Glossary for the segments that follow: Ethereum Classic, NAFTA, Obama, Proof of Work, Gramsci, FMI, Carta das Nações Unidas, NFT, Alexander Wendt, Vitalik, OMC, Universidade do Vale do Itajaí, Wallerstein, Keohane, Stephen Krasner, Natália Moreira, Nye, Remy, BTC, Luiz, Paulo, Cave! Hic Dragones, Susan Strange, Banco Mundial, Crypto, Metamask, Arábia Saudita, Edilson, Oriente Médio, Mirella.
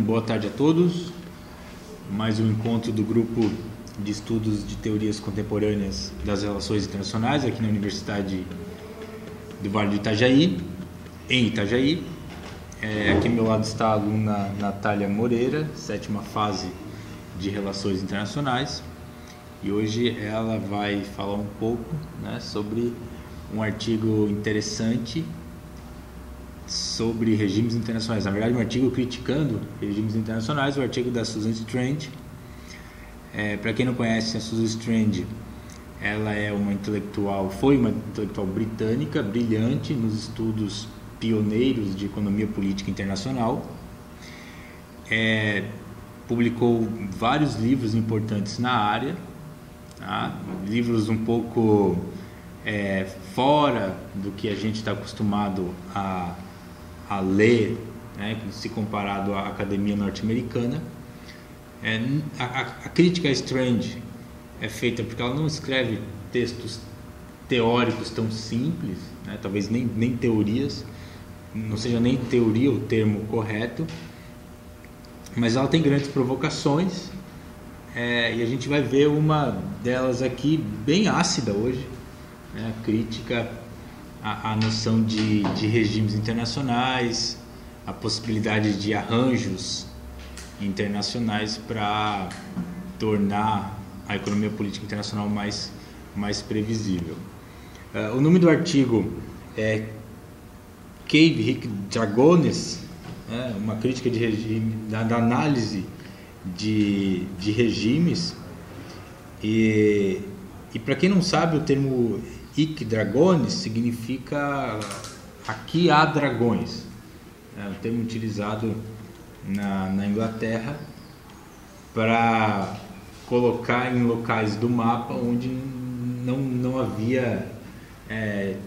Boa tarde a todos. Mais um encontro do Grupo de Estudos de Teorias Contemporâneas das Relações Internacionais aqui na Universidade do Vale do Itajaí, em Itajaí. Aqui ao meu lado está a aluna Natália Moreira, sétima fase de Relações Internacionais. E hoje ela vai falar um pouco, né, sobre um artigo interessante sobre regimes internacionais, na verdade um artigo criticando regimes internacionais, o artigo da Susan Strange. Para quem não conhece, a Susan Strange, ela é uma intelectual, foi uma intelectual britânica, brilhante nos estudos pioneiros de economia política internacional. Publicou vários livros importantes na área, tá? Livros um pouco fora do que a gente está acostumado a ler, né, se comparado à academia norte-americana. A crítica a Strange é feita porque ela não escreve textos teóricos tão simples, né, talvez nem teorias, não seja nem teoria o termo correto, mas ela tem grandes provocações, e a gente vai ver uma delas aqui bem ácida hoje, né, crítica a noção de regimes internacionais, a possibilidade de arranjos internacionais para tornar a economia política internacional mais previsível. O nome do artigo é Cave! Hic Dragones, uma crítica de regime, da análise de regimes, e para quem não sabe, o termo Hic Dragones significa aqui há dragões. É um termo utilizado na Inglaterra para colocar em locais do mapa onde não havia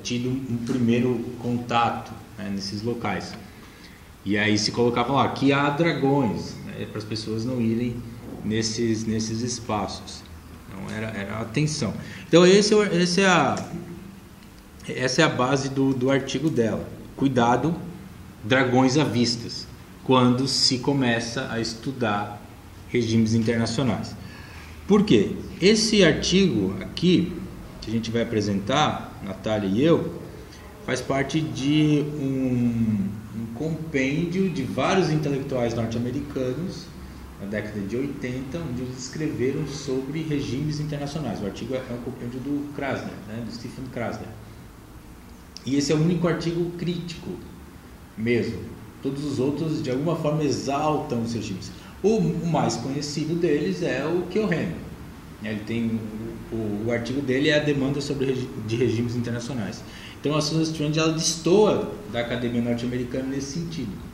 tido um primeiro contato, né, nesses locais. E aí se colocava lá, aqui há dragões, né, para as pessoas não irem nesses espaços. Era a atenção. Então essa é a base do artigo dela. Cuidado, dragões à vista, quando se começa a estudar regimes internacionais. Por quê? Esse artigo aqui, que a gente vai apresentar, Natália e eu, faz parte de um compêndio de vários intelectuais norte-americanos na década de 80, onde eles escreveram sobre regimes internacionais. O artigo é um compêndio do Krasner, né, do Stephen Krasner. E esse é o único artigo crítico mesmo. Todos os outros, de alguma forma, exaltam os regimes. O mais conhecido deles é o Keohane. Ele tem o artigo dele é a demanda de regimes internacionais. Então a Susan Strange, ela destoa da academia norte-americana nesse sentido.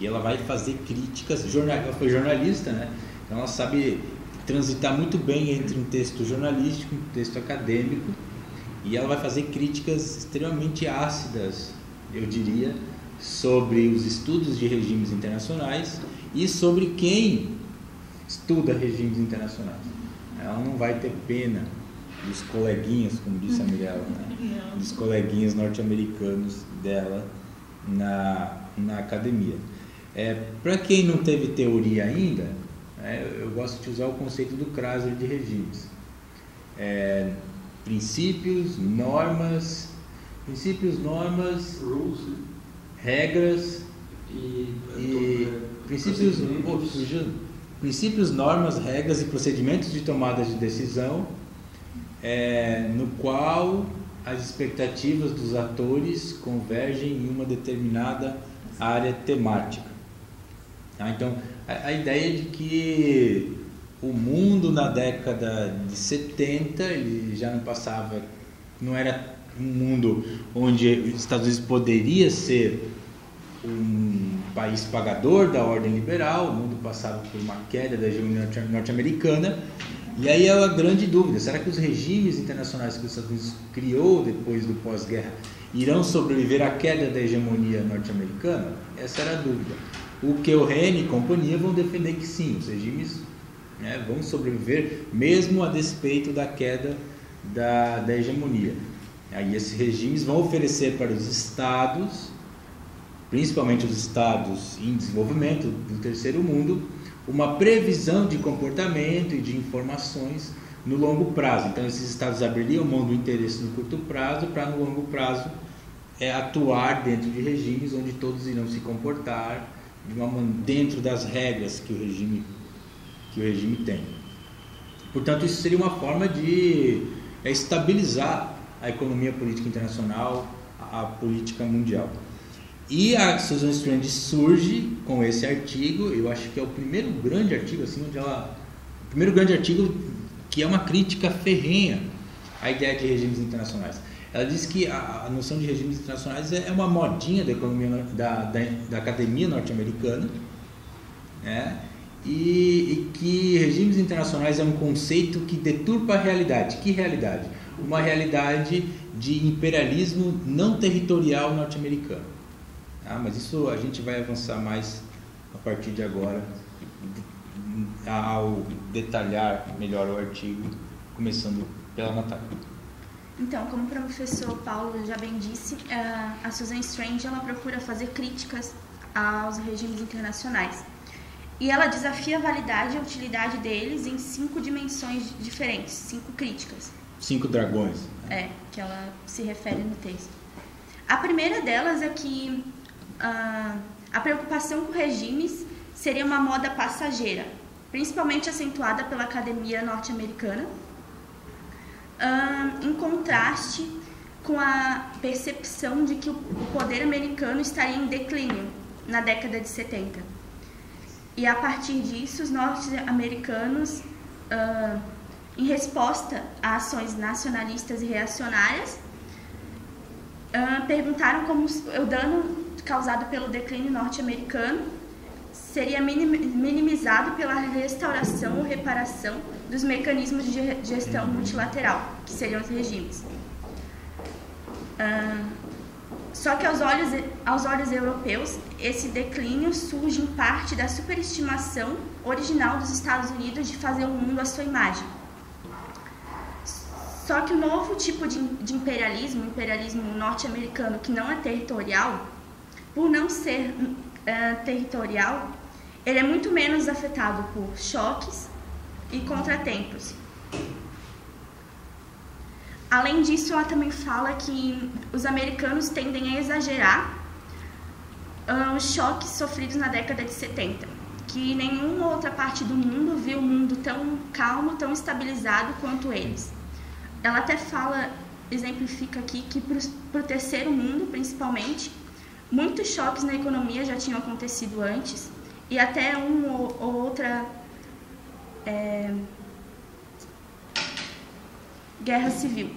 E ela vai fazer críticas, ela foi jornalista, né? Então ela sabe transitar muito bem entre um texto jornalístico e um texto acadêmico, e ela vai fazer críticas extremamente ácidas, eu diria, sobre os estudos de regimes internacionais e sobre quem estuda regimes internacionais. Ela não vai ter pena dos coleguinhas, como disse a Mirella, né? Dos coleguinhas norte-americanos dela na academia. Para quem não teve teoria ainda, eu gosto de usar o conceito do Krasner de regimes. Princípios, normas, rules, regras princípios, normas, regras e procedimentos de tomada de decisão, no qual as expectativas dos atores convergem em uma determinada área temática. Então, a ideia de que o mundo na década de 70, ele já não passava, não era um mundo onde os Estados Unidos poderia ser um país pagador da ordem liberal, o mundo passava por uma queda da hegemonia norte-americana, e aí é a grande dúvida, será que os regimes internacionais que os Estados Unidos criou depois do pós-guerra irão sobreviver à queda da hegemonia norte-americana? Essa era a dúvida. O Keohane e companhia vão defender que sim, os regimes, né, vão sobreviver mesmo a despeito da queda da hegemonia. Aí esses regimes vão oferecer para os estados principalmente os estados em desenvolvimento do terceiro mundo, uma previsão de comportamento e de informações no longo prazo. Então, esses estados abririam mão do interesse no curto prazo para, no longo prazo, atuar dentro de regimes onde todos irão se comportar de uma maneira, dentro das regras que o regime tem. Portanto, isso seria uma forma de estabilizar a economia política internacional, a política mundial. E a Susan Strange surge com esse artigo, eu acho que é o primeiro grande artigo, assim, onde ela, o primeiro grande artigo que é uma crítica ferrenha à ideia de regimes internacionais. Ela diz que a noção de regimes internacionais é uma modinha da economia da academia norte-americana, né? E que regimes internacionais é um conceito que deturpa a realidade. Que realidade? Uma realidade de imperialismo não territorial norte-americano. Ah, mas isso a gente vai avançar mais a partir de agora, ao detalhar melhor o artigo, começando pela Natália. Então, como o professor Paulo já bem disse, a Susan Strange ela procura fazer críticas aos regimes internacionais. E ela desafia a validade e a utilidade deles em 5 dimensões diferentes, 5 críticas. 5 dragões. É, que ela se refere no texto. A primeira delas é que a preocupação com regimes seria uma moda passageira, principalmente acentuada pela academia norte-americana, em contraste com a percepção de que o poder americano estaria em declínio na década de 70. E a partir disso, os norte-americanos, em resposta a ações nacionalistas e reacionárias, perguntaram como o dano causado pelo declínio norte-americano seria minimizado pela restauração ou reparação dos mecanismos de gestão multilateral, que seriam os regimes. Só que aos olhos europeus, esse declínio surge em parte da superestimação original dos Estados Unidos de fazer o mundo à sua imagem. Só que o novo tipo de imperialismo, o imperialismo norte-americano que não é territorial, por não ser territorial, ele é muito menos afetado por choques e contratempos. Além disso, ela também fala que os americanos tendem a exagerar os choques sofridos na década de 70, que nenhuma outra parte do mundo viu o mundo tão calmo, tão estabilizado quanto eles. Ela até fala, exemplifica aqui, que para o terceiro mundo, principalmente, muitos choques na economia já tinham acontecido antes, e até uma ou outra guerra civil.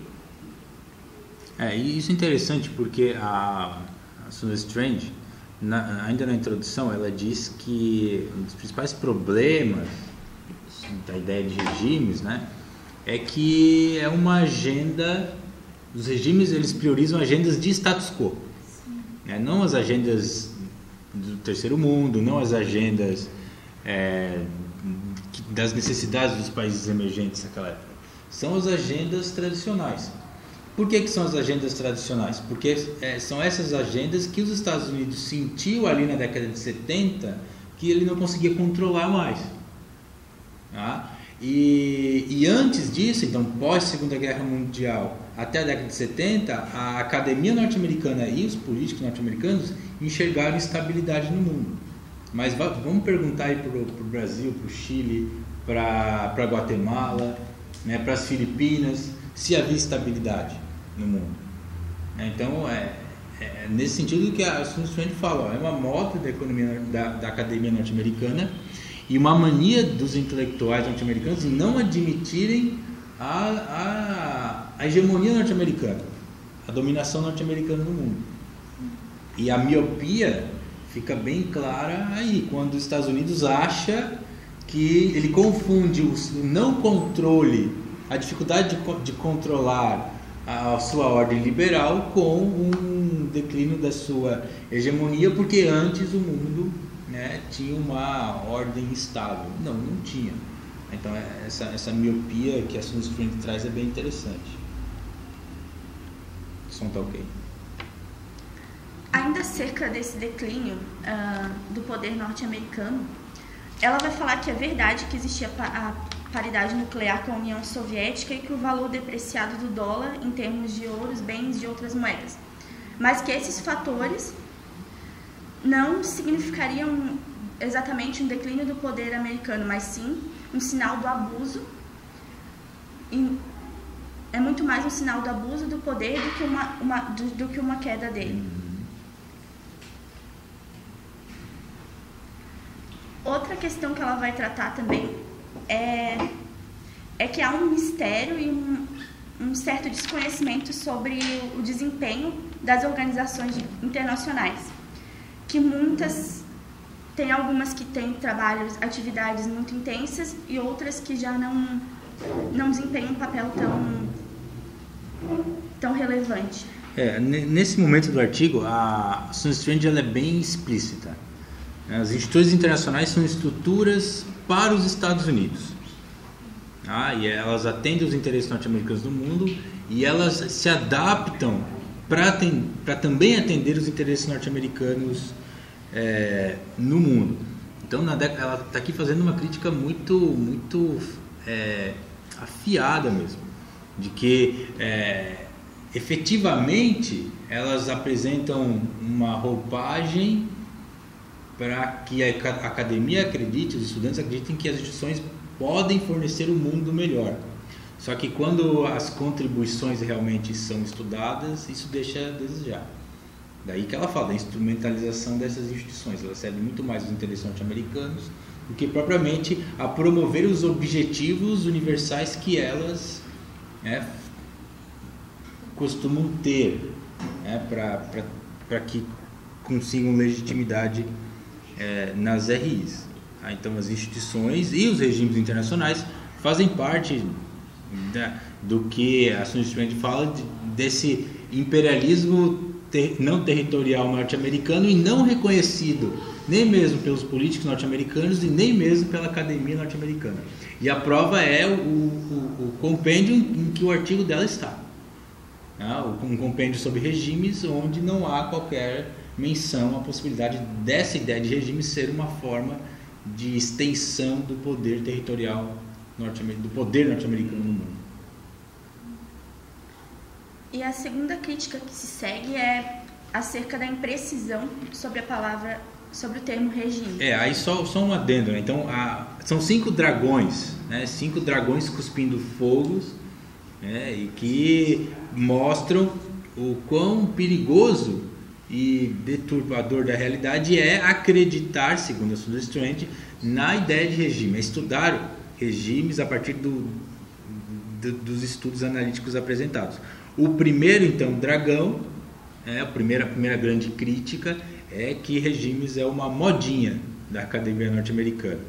E isso é interessante porque a Susan Strange, ainda na introdução, ela diz que um dos principais problemas da ideia de regimes, né, é que é uma agenda, os regimes eles priorizam agendas de status quo, né, não as agendas do terceiro mundo, não as agendas das necessidades dos países emergentes naquela época. São as agendas tradicionais. Por que são as agendas tradicionais? Porque são essas agendas que os Estados Unidos sentiu ali na década de 70 que ele não conseguia controlar mais. Tá? E antes disso, então, pós-Segunda Guerra Mundial, até a década de 70, a academia norte-americana e os políticos norte-americanos enxergaram estabilidade no mundo. Mas vamos perguntar aí para o Brasil, para o Chile, para Guatemala, né, para as Filipinas, se havia estabilidade no mundo. Então, é nesse sentido que a Susan Strange fala, é uma moda da economia da academia norte-americana e uma mania dos intelectuais norte-americanos em não admitirem a hegemonia norte-americana, a dominação norte-americana no mundo. E a miopia fica bem clara aí, quando os Estados Unidos acha que ele confunde o não controle, a dificuldade de controlar a sua ordem liberal com um declínio da sua hegemonia, porque antes o mundo, né, tinha uma ordem estável. Não tinha. Então essa miopia que a Susan Strange traz é bem interessante. O som tá ok. ainda acerca desse declínio do poder norte-americano, ela vai falar que é verdade que existia a paridade nuclear com a União Soviética e que o valor depreciado do dólar em termos de ouros, bens e outras moedas, mas que esses fatores não significariam exatamente um declínio do poder americano, mas sim um sinal do abuso, e é muito mais um sinal do abuso do poder do que uma queda dele. Outra questão que ela vai tratar também é que há um mistério e um certo desconhecimento sobre o desempenho das organizações internacionais, que muitas tem algumas que têm trabalhos, atividades muito intensas e outras que já não desempenham um papel tão relevante. Nesse momento do artigo, a Susan Strange ela é bem explícita. As instituições internacionais são estruturas para os Estados Unidos. E elas atendem os interesses norte-americanos do mundo e elas se adaptam para também atender os interesses norte-americanos no mundo. Então, ela está aqui fazendo uma crítica muito afiada mesmo, de que efetivamente elas apresentam uma roupagem para que a academia acredite, os estudantes acreditem que as instituições podem fornecer um mundo melhor. Só que quando as contribuições realmente são estudadas, isso deixa a desejar. Daí que ela fala da instrumentalização dessas instituições. Elas servem muito mais os interesses norte-americanos do que propriamente a promover os objetivos universais que elas costumam ter, para que consigam legitimidade nas RIs. Então, as instituições e os regimes internacionais fazem parte do que a Susan Strange fala desse imperialismo não territorial norte-americano e não reconhecido nem mesmo pelos políticos norte-americanos e nem mesmo pela academia norte-americana. E a prova é o compêndio em que o artigo dela está. Um compêndio sobre regimes onde não há qualquer menção à possibilidade dessa ideia de regime ser uma forma de extensão do poder territorial norte-americano, do poder norte-americano no mundo. E a segunda crítica que se segue é acerca da imprecisão sobre a palavra, sobre o termo regime. Aí só um adendo, né? Então, são 5 dragões, né? 5 dragões cuspindo fogos, e que mostram o quão perigoso e deturpador da realidade é acreditar, segundo a Susan Strange, na ideia de regime, estudar regimes a partir dos estudos analíticos apresentados. O primeiro, então, dragão, a primeira grande crítica é que regimes é uma modinha da academia norte-americana.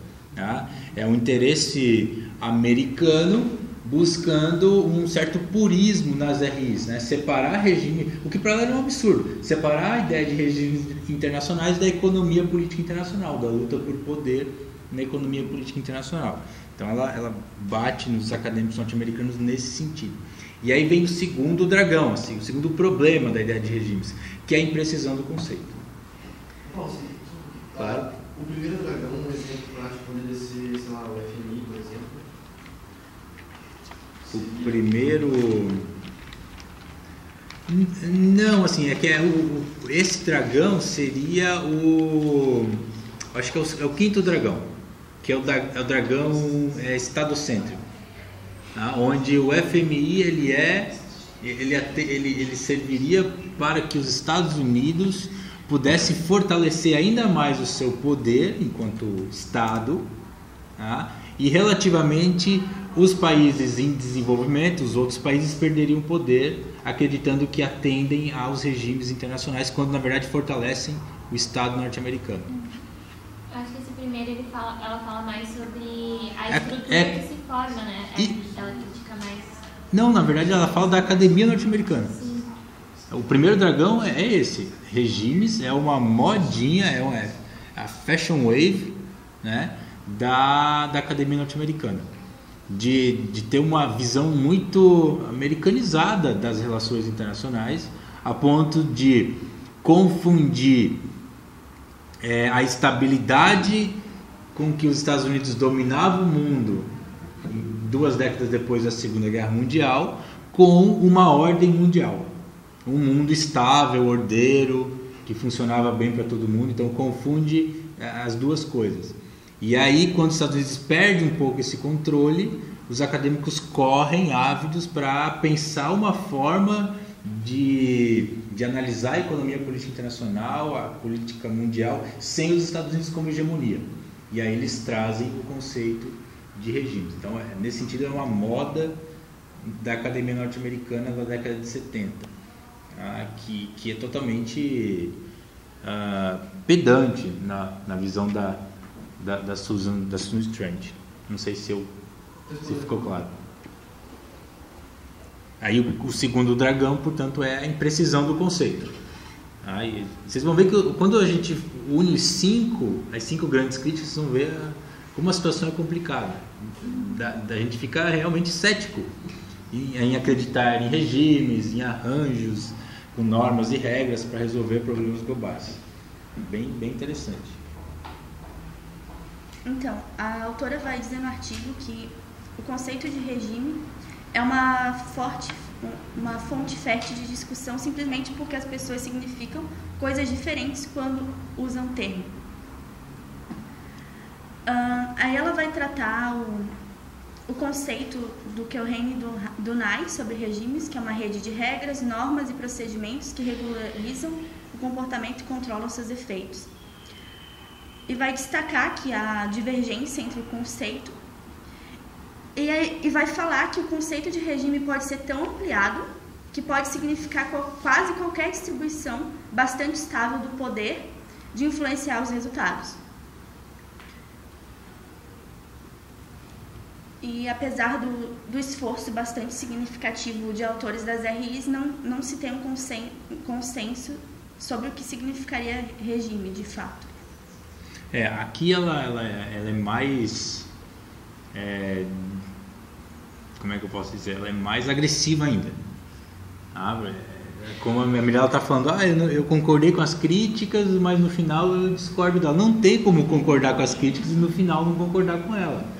É um interesse americano buscando um certo purismo nas RIs, separar regime, o que para ela era um absurdo, separar a ideia de regimes internacionais da economia política internacional, da luta por poder na economia política internacional. Então ela bate nos acadêmicos norte-americanos nesse sentido. E aí vem o segundo dragão, assim, o segundo problema da ideia de regimes, que é a imprecisão do conceito. Bom, sim. Claro. O primeiro dragão, um exemplo prático, poderia ser, sei lá, o FMI, por exemplo. O primeiro... Não, assim, esse dragão seria o... Acho que é o quinto dragão, que é o dragão estadocêntrico. Onde o FMI ele serviria para que os Estados Unidos pudessem fortalecer ainda mais o seu poder enquanto Estado, e relativamente os países em desenvolvimento, os outros países perderiam poder, acreditando que atendem aos regimes internacionais, quando na verdade fortalecem o Estado norte-americano. Acho que esse primeiro ela fala mais sobre a estrutura que se forma, né? Ela critica mais... Não, na verdade ela fala da academia norte-americana. O primeiro dragão é esse. Regimes é uma modinha, a fashion wave, da academia norte-americana. De ter uma visão muito americanizada das relações internacionais, a ponto de confundir a estabilidade com que os Estados Unidos dominavam o mundo duas décadas depois da Segunda Guerra Mundial com uma ordem mundial, um mundo estável, ordeiro, que funcionava bem para todo mundo. Então confunde as duas coisas. E aí, quando os Estados Unidos perdem um pouco esse controle, os acadêmicos correm ávidos para pensar uma forma de analisar a economia política internacional, a política mundial, sem os Estados Unidos como hegemonia. E aí eles trazem o conceito de regimes. Então, nesse sentido, é uma moda da academia norte-americana da década de 70, que é totalmente pedante na visão da Susan Strange. Não sei se ficou claro. Aí o segundo dragão, portanto, é a imprecisão do conceito. Aí, vocês vão ver que quando a gente une as cinco grandes críticas, vocês vão ver como a situação é complicada. A gente fica realmente cético em acreditar em regimes, em arranjos, com normas e regras para resolver problemas globais. Bem interessante. Então, a autora vai dizer no artigo que o conceito de regime é uma fonte fértil de discussão simplesmente porque as pessoas significam coisas diferentes quando usam o termo. Aí ela vai tratar o conceito do Keohane e do Nye sobre regimes, que é uma rede de regras, normas e procedimentos que regularizam o comportamento e controlam seus efeitos. E vai destacar que a divergência entre o conceito e vai falar que o conceito de regime pode ser tão ampliado que pode significar quase qualquer distribuição bastante estável do poder de influenciar os resultados. E apesar do esforço bastante significativo de autores das RIs, não se tem um consenso sobre o que significaria regime de fato. Aqui ela é mais, como é que eu posso dizer, ela é mais agressiva ainda. Como a Mirella está falando, eu concordei com as críticas, mas no final eu discordo dela. Não tem como concordar com as críticas e no final não concordar com ela.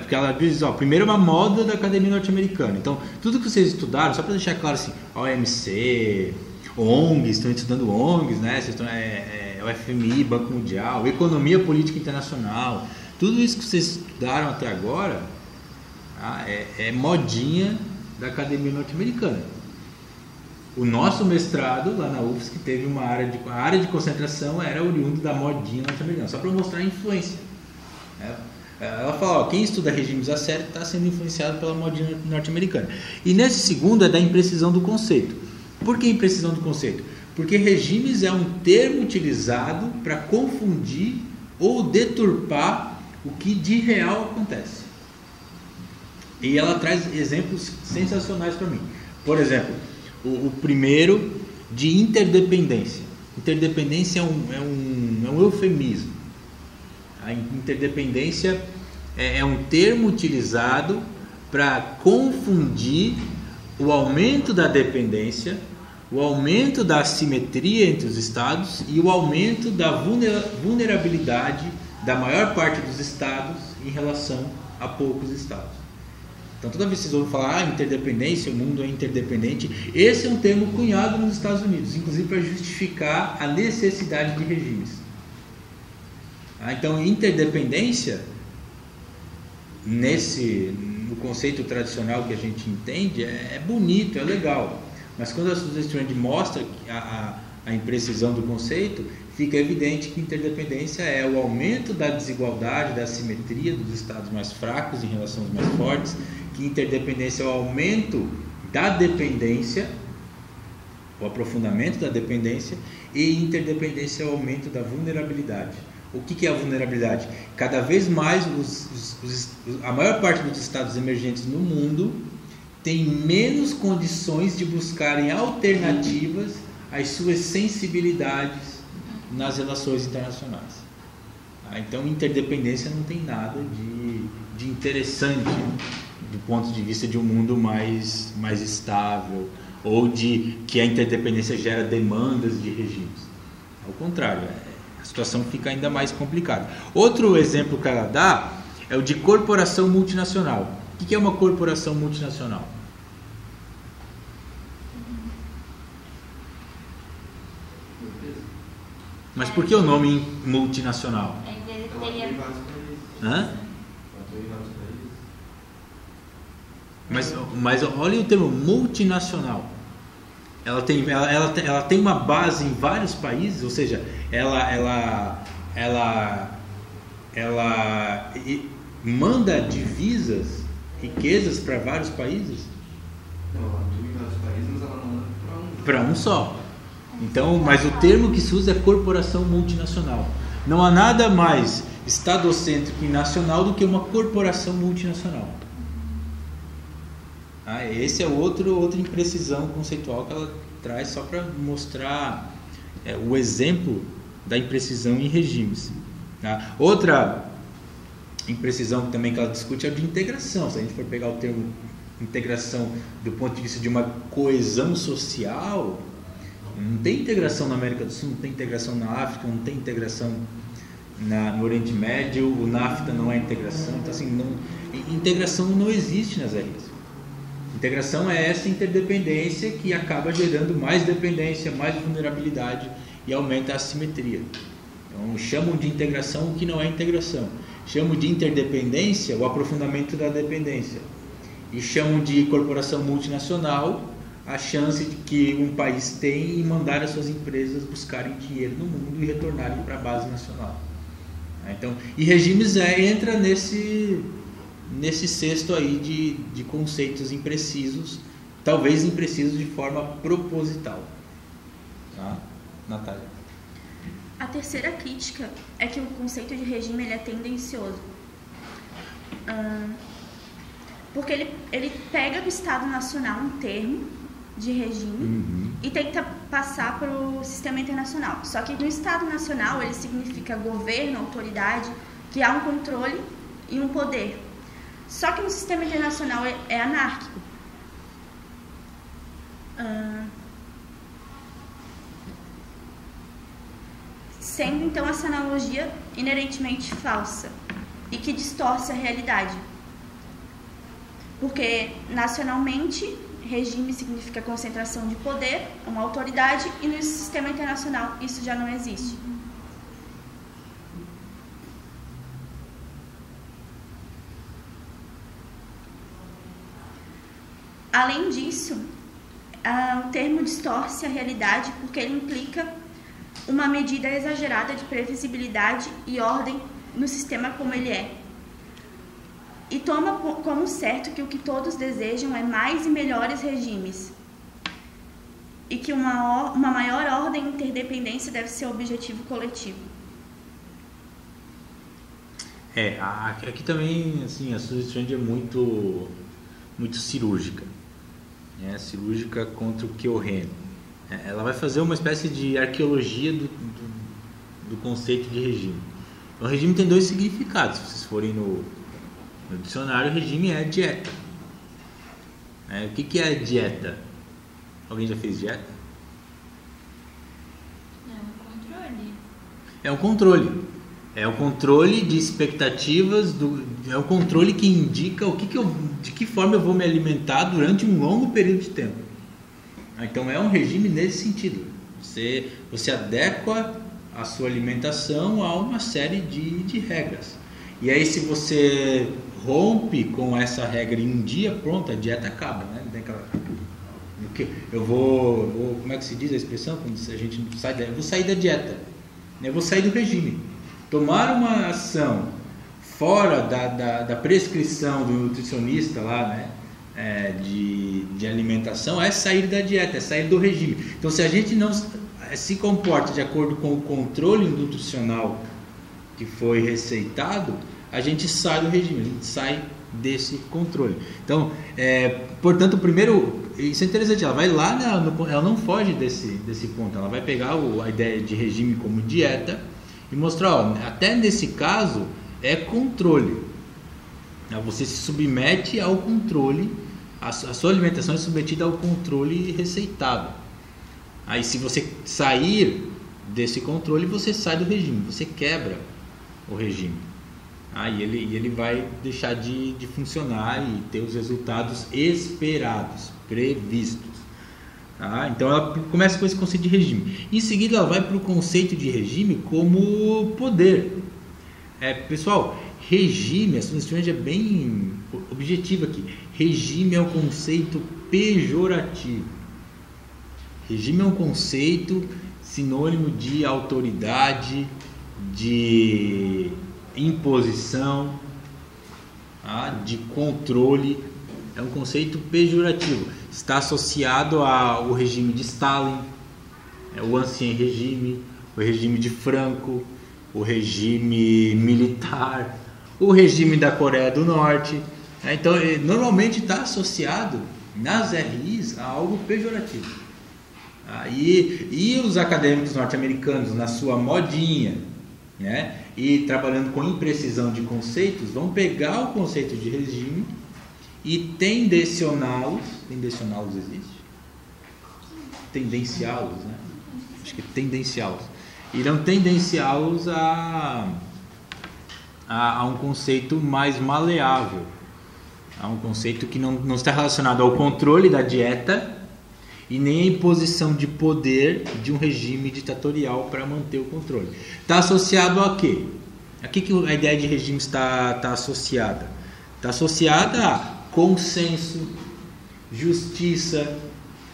Porque ela diz, primeiro é uma moda da academia norte-americana. Então, tudo que vocês estudaram, só para deixar claro assim, OMC, ONGs, estão estudando ONGs, né? Vocês estão... o FMI, Banco Mundial, economia política internacional, tudo isso que vocês estudaram até agora é modinha da academia norte-americana. O nosso mestrado lá na UFSC teve uma área de concentração, era oriundo da modinha norte-americana, só para mostrar a influência. Ela fala, quem estuda regimes a sério está sendo influenciado pela modinha norte-americana. E nesse segundo é da imprecisão do conceito. Por que imprecisão do conceito? Porque regimes é um termo utilizado para confundir ou deturpar o que de real acontece. E ela traz exemplos sensacionais para mim. Por exemplo, o primeiro de interdependência. Interdependência é um eufemismo. A interdependência é um termo utilizado para confundir o aumento da dependência, o aumento da assimetria entre os estados e o aumento da vulnerabilidade da maior parte dos estados em relação a poucos estados. Então, toda vez que vocês ouvem falar interdependência, o mundo é interdependente, esse é um termo cunhado nos Estados Unidos, inclusive para justificar a necessidade de regimes. Então, interdependência, no conceito tradicional que a gente entende, é bonito, é legal. Mas quando a Susan Strange mostra a imprecisão do conceito, fica evidente que interdependência é o aumento da desigualdade, da assimetria dos estados mais fracos em relação aos mais fortes, que interdependência é o aumento da dependência, o aprofundamento da dependência, e interdependência é o aumento da vulnerabilidade. O que é a vulnerabilidade? Cada vez mais, a maior parte dos estados emergentes no mundo tem menos condições de buscarem alternativas às suas sensibilidades nas relações internacionais. Então, interdependência não tem nada de interessante do ponto de vista de um mundo mais estável, ou de que a interdependência gera demandas de regimes. Ao contrário, a situação fica ainda mais complicada. Outro exemplo que ela dá é o de corporação multinacional. O que é uma corporação multinacional? Mas por que o nome multinacional? Hã? Mas olha o termo multinacional. Ela tem uma base em vários países, ou seja, ela manda divisas, riquezas para vários países? Não, ela atua em vários países, mas ela não manda para um. Para um só. Então, mas o termo que se usa é corporação multinacional. Não há nada mais estadocêntrico e nacional do que uma corporação multinacional. Ah, esse é outra imprecisão conceitual que ela traz só para mostrar o exemplo da imprecisão em regimes. Tá? Outra imprecisão também que ela discute é a de integração. Se a gente for pegar o termo integração do ponto de vista de uma coesão social... Não tem integração na América do Sul, não tem integração na África, não tem integração no Oriente Médio, o NAFTA não é integração. Então, assim, integração não existe nas regras. Integração é essa interdependência que acaba gerando mais dependência, mais vulnerabilidade e aumenta a assimetria. Então, chamam de integração o que não é integração. Chamam de interdependência o aprofundamento da dependência. E chamam de corporação multinacional a chance de que um país tem em mandar as suas empresas buscarem dinheiro no mundo e retornarem para a base nacional. Então, e regimes entra nesse cesto aí de conceitos imprecisos, talvez imprecisos de forma proposital. Tá? Natália. A terceira crítica é que o conceito de regime ele é tendencioso. Porque ele pega do Estado Nacional um termo de regime, e tenta passar para o sistema internacional. Só que no Estado Nacional ele significa governo, autoridade, que há um controle e um poder. Só que no sistema internacional é anárquico. Sendo então essa analogia inerentemente falsa e que distorce a realidade. Porque nacionalmente regime significa concentração de poder, uma autoridade, e no sistema internacional isso já não existe. Além disso, o termo distorce a realidade porque ele implica uma medida exagerada de previsibilidade e ordem no sistema como ele é. E toma como certo que o que todos desejam é mais e melhores regimes. E que uma maior ordem e interdependência deve ser o objetivo coletivo. Aqui também, assim, a Susan Strange é muito cirúrgica. Né? Cirúrgica contra o Keohane. Ela vai fazer uma espécie de arqueologia do conceito de regime. O regime tem dois significados, se vocês forem no dicionário, regime é dieta. O que é dieta? Alguém já fez dieta? É um controle. É um controle de expectativas, é um controle que indica de que forma eu vou me alimentar durante um longo período de tempo. Então é um regime nesse sentido. Você adequa a sua alimentação a uma série de regras. E aí se você rompe com essa regra em um dia, pronto, a dieta acaba, né? Não tem aquela... Eu vou... Como é que se diz a expressão? Quando a gente sai da... Eu vou sair da dieta, eu vou sair do regime. Tomar uma ação fora da prescrição do nutricionista lá, né? De alimentação, é sair da dieta, é sair do regime. Então se a gente não se comporta de acordo com o controle nutricional que foi receitado, a gente sai do regime, a gente sai desse controle. Então, portanto, primeiro, isso é interessante, ela vai lá, ela não foge desse ponto, ela vai pegar a ideia de regime como dieta e mostrar, ó, até nesse caso, é controle. Você se submete ao controle a sua alimentação é submetida ao controle receitado. Aí, se você sair desse controle, você sai do regime, você quebra o regime. Aí ele vai deixar de funcionar e ter os resultados esperados, previstos. Tá? Então, ela começa com esse conceito de regime. Em seguida, ela vai para o conceito de regime como poder. Pessoal, regime, a Susan Strange é bem objetiva aqui. Regime é um conceito pejorativo. Regime é um conceito sinônimo de autoridade, de imposição, de controle. É um conceito pejorativo. Está associado ao regime de Stalin, o Ancien Regime, o regime de Franco, o regime militar, o regime da Coreia do Norte. Então, normalmente está associado nas RIs a algo pejorativo. E os acadêmicos norte-americanos, na sua modinha, né, e trabalhando com imprecisão de conceitos, vão pegar o conceito de regime e tendencioná-los. Tendencioná-los existe? Tendenciá-los, né? Acho que é tendenciá-los. Irão tendenciá-los a um conceito mais maleável, a um conceito que não está relacionado ao controle da dieta e nem a imposição de poder de um regime ditatorial para manter o controle. Está associado a quê? A que a ideia de regime está associada? Está associada a consenso, justiça,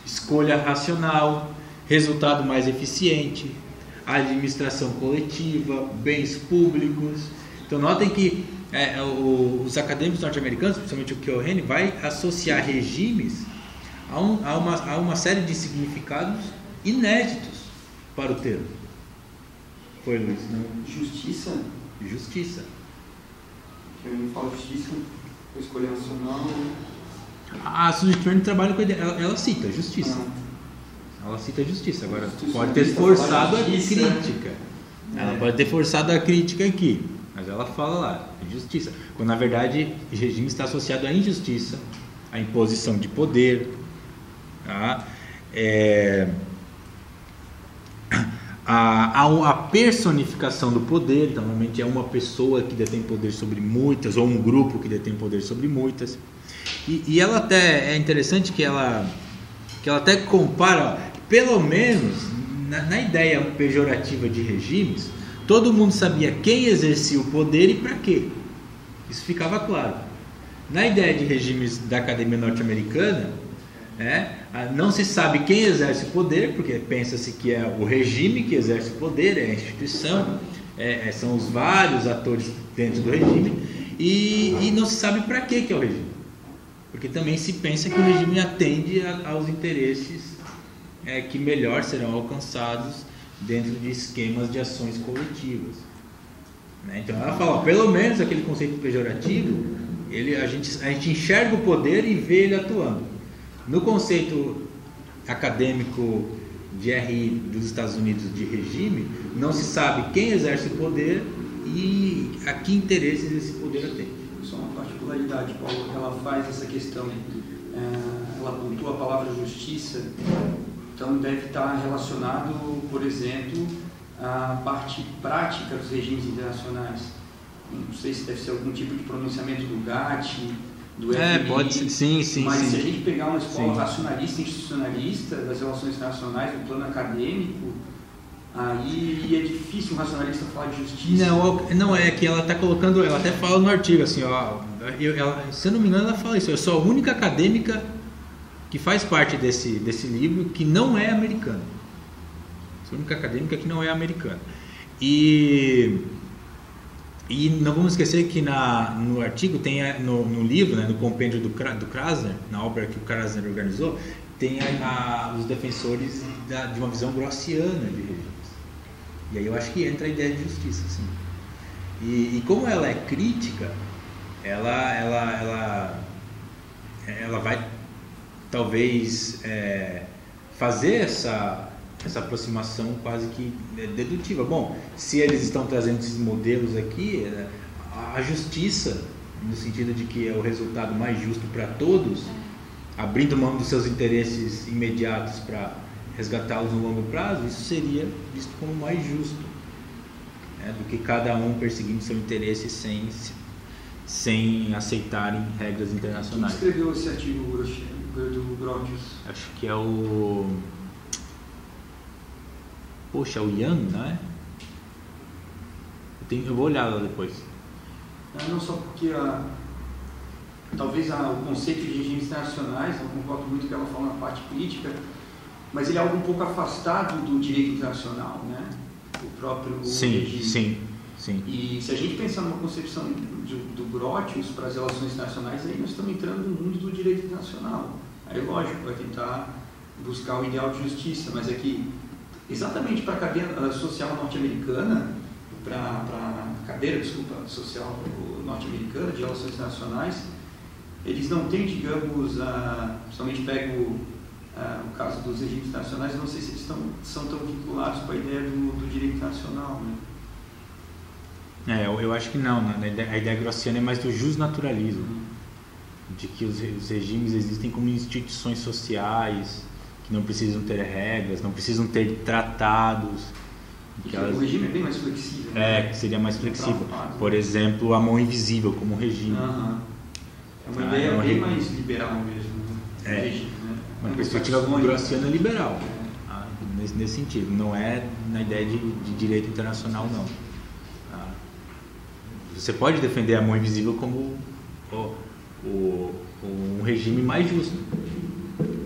escolha racional, resultado mais eficiente, administração coletiva, bens públicos. Então, notem que os acadêmicos norte-americanos, principalmente o Keohane, vai associar regimes a uma série de significados inéditos para o termo. Foi, Luiz? Não? Justiça? Justiça. Eu não falo justiça, eu escolhi nacional. A Susan Strange trabalha com a ideia, ela cita justiça. Ela cita justiça. Agora, pode ter forçado a crítica. Ela pode ter forçado a crítica aqui, mas ela fala lá, justiça. Quando, na verdade, o regime está associado à injustiça, à imposição de poder, a personificação do poder. Então, normalmente é uma pessoa que detém poder sobre muitas, ou um grupo que detém poder sobre muitas. E ela até, é interessante que ela até compara, pelo menos na ideia pejorativa de regimes, todo mundo sabia quem exercia o poder e para quê. Isso ficava claro. Na ideia de regimes da academia norte-americana, não se sabe quem exerce o poder, porque pensa-se que é o regime que exerce o poder, é a instituição, são os vários atores dentro do regime, e não se sabe para que é o regime. Porque também se pensa que o regime atende aos interesses que melhor serão alcançados dentro de esquemas de ações coletivas. Né? Então ela fala, pelo menos aquele conceito pejorativo, a gente enxerga o poder e vê ele atuando. No conceito acadêmico de RI dos Estados Unidos de regime, não se sabe quem exerce o poder e a que interesses esse poder atende. Só uma particularidade, Paulo, ela faz essa questão, ela pontua a palavra justiça, então deve estar relacionado, por exemplo, à parte prática dos regimes internacionais. Não sei se deve ser algum tipo de pronunciamento do GATT, do FMI, pode ser, sim. Mas se a gente pegar uma escola racionalista, institucionalista das relações internacionais, no plano acadêmico, aí é difícil um racionalista falar de justiça. Não, é que ela está colocando, ela até fala no artigo assim, ó, se eu não me engano, ela fala isso, eu sou a única acadêmica que faz parte desse livro que não é americana. Sou a única acadêmica que não é americana. E não vamos esquecer que no artigo, tem no livro, né, no compêndio do Krasner, na obra que o Krasner organizou, tem os defensores de uma visão grossiana de regime. E aí eu acho que entra a ideia de justiça, sim. E como ela é crítica, ela vai talvez fazer essa aproximação quase que dedutiva. Bom, se eles estão trazendo esses modelos aqui, a justiça, no sentido de que é o resultado mais justo para todos, abrindo mão dos seus interesses imediatos para resgatá-los no longo prazo, isso seria visto como mais justo, né, do que cada um perseguindo seu interesse sem aceitarem regras internacionais. Quem escreveu esse artigo do Grotius? Acho que é o... Poxa, é o Ian, né? Eu vou olhar lá depois. Não só porque talvez o conceito de regimes internacionais, eu concordo muito com o que ela fala na parte política, mas ele é algo um pouco afastado do direito internacional, né? O próprio regime. Sim. E se a gente pensar numa concepção do Grotius para as relações internacionais, aí nós estamos entrando no mundo do direito internacional. Aí, lógico, vai tentar buscar o ideal de justiça, mas é que exatamente para a cadeia social norte-americana, social norte-americana de relações internacionais, eles não têm, digamos, principalmente pego o caso dos regimes internacionais, não sei se eles são tão vinculados com a ideia do direito internacional, né? Eu acho que não, né? A ideia grossiana é mais do justnaturalismo, de que os regimes existem como instituições sociais, que não precisam ter regras, não precisam ter tratados. O regime é bem mais flexível. Né? Seria mais flexível. Por exemplo, a mão invisível como regime. É uma ideia bem mais liberal mesmo. Né? Regime, né? Uma perspectiva grossiana liberal, nesse sentido. Não é na ideia de direito internacional, não. Você pode defender a mão invisível como um regime mais justo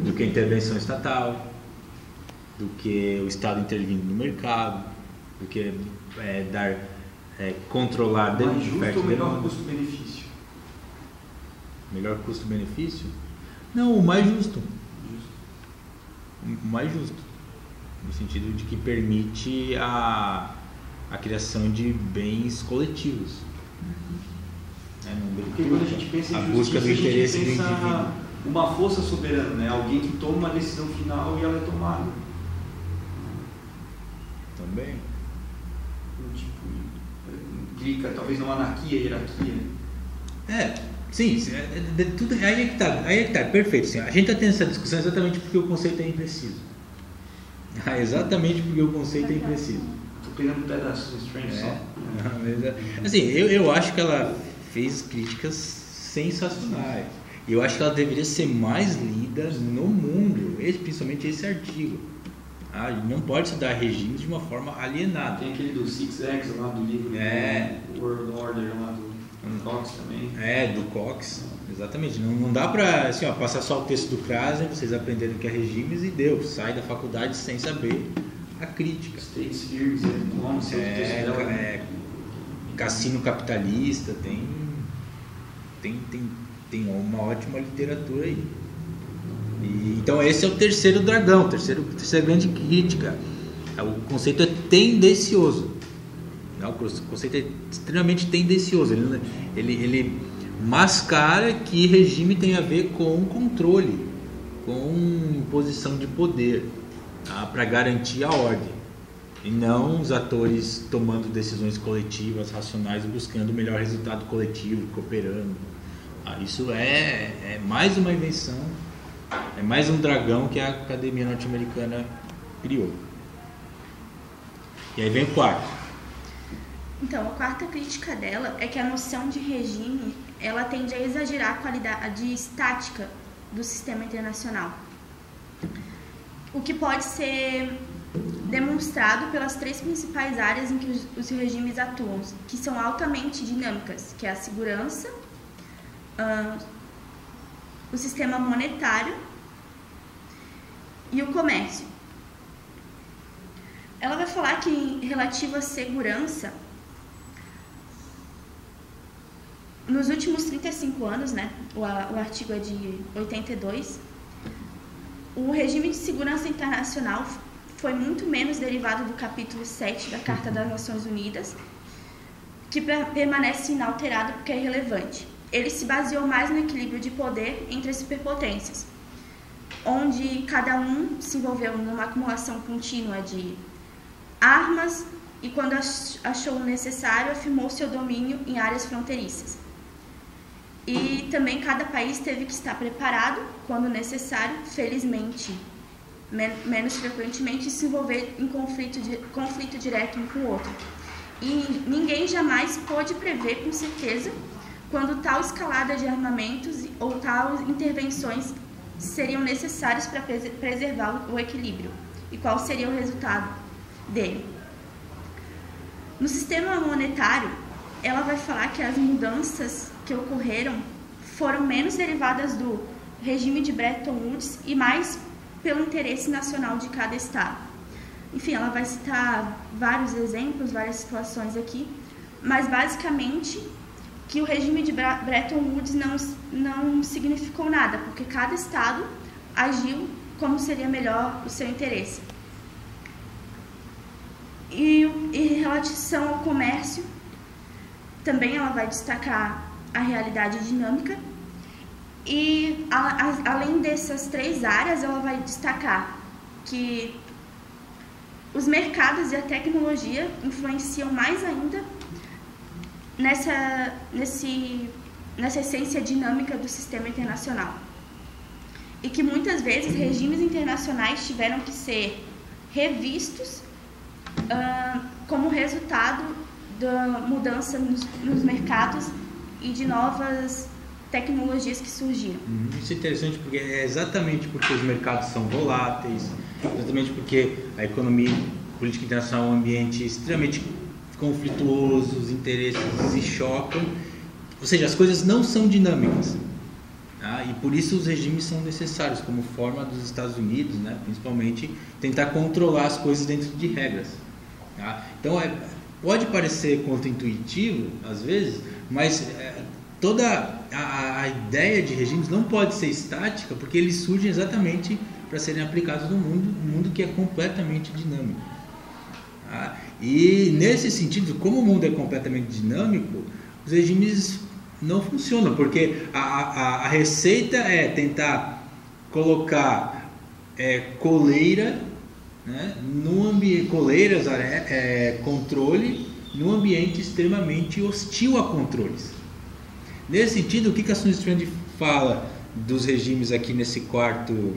do que a intervenção estatal, do que o Estado intervindo no mercado, do que controlar dentro de oferta e demanda. Melhor custo-benefício? Melhor custo-benefício? Não, o mais justo. O mais justo, no sentido de que permite a criação de bens coletivos. Porque quando a gente pensa em busca do interesse do indivíduo, uma força soberana, né? Alguém que toma uma decisão final e ela é tomada. Também. Implica talvez não anarquia, hierarquia. Tudo, aí é que tá, perfeito. Assim, a gente está tendo essa discussão exatamente porque o conceito é impreciso. Estou pegando um pedaço de Strange só. Eu acho que ela fez críticas sensacionais. E eu acho que ela deveria ser mais lida no mundo, principalmente esse artigo. Não pode se dar regimes de uma forma alienada. Tem aquele do Six X lá do livro, do World Order lá do Cox também. Do Cox, exatamente. Não dá para passar só o texto do Krasner, vocês aprenderam que é regimes e deu, sai da faculdade sem saber a crítica. States Theories, Cassino Capitalista, tem uma ótima literatura aí. Então esse é o terceiro dragão, terceira grande crítica. O conceito é tendencioso. O conceito é extremamente tendencioso. Ele mascara que regime tem a ver com controle, com posição de poder, para garantir a ordem. E não os atores tomando decisões coletivas, racionais, buscando o melhor resultado coletivo, cooperando. Isso é mais uma invenção. É mais um dragão que a Academia Norte-Americana criou. E aí vem o quarto. Então, a quarta crítica dela é que a noção de regime, ela tende a exagerar a qualidade estática do sistema internacional. O que pode ser demonstrado pelas três principais áreas em que os regimes atuam, que são altamente dinâmicas, que é a segurança, o sistema monetário e o comércio. Ela vai falar que, em relativo à segurança, nos últimos 35 anos, né, o artigo é de 82, o regime de segurança internacional foi muito menos derivado do capítulo 7 da Carta das Nações Unidas, que permanece inalterado porque é irrelevante. Ele se baseou mais no equilíbrio de poder entre as superpotências, onde cada um se envolveu numa acumulação contínua de armas e, quando achou necessário, afirmou seu domínio em áreas fronteiriças. E também cada país teve que estar preparado, quando necessário, felizmente, menos frequentemente, se envolver em conflito direto um com o outro. E ninguém jamais pôde prever com certeza quando tal escalada de armamentos ou tal intervenções seriam necessárias para preservar o equilíbrio e qual seria o resultado dele. No sistema monetário, ela vai falar que as mudanças que ocorreram foram menos derivadas do regime de Bretton Woods e mais pelo interesse nacional de cada estado. Enfim, ela vai citar vários exemplos, várias situações aqui, mas basicamente que o regime de Bretton Woods não significou nada, porque cada estado agiu como seria melhor o seu interesse. E em relação ao comércio, também ela vai destacar a realidade dinâmica. E além dessas três áreas, ela vai destacar que os mercados e a tecnologia influenciam mais ainda nessa essência dinâmica do sistema internacional, e que muitas vezes regimes internacionais tiveram que ser revistos como resultado da mudança nos mercados e de novas tecnologias que surgiram. Isso é interessante porque é exatamente porque os mercados são voláteis, exatamente porque a economia, a política internacional é um ambiente extremamente conflituoso, os interesses se chocam, ou seja, as coisas não são dinâmicas, tá? E por isso os regimes são necessários, como forma dos Estados Unidos, né? Principalmente, tentar controlar as coisas dentro de regras, tá? Então, pode parecer contra-intuitivo, às vezes, mas toda a ideia de regimes não pode ser estática, porque eles surgem exatamente para serem aplicados no mundo, um mundo que é completamente dinâmico. Ah, e nesse sentido, como o mundo é completamente dinâmico, os regimes não funcionam, porque a receita é tentar colocar coleira, né, no ambiente, coleiras, controle, num ambiente extremamente hostil a controles. Nesse sentido, o que a Susan Strange fala dos regimes aqui nesse quarto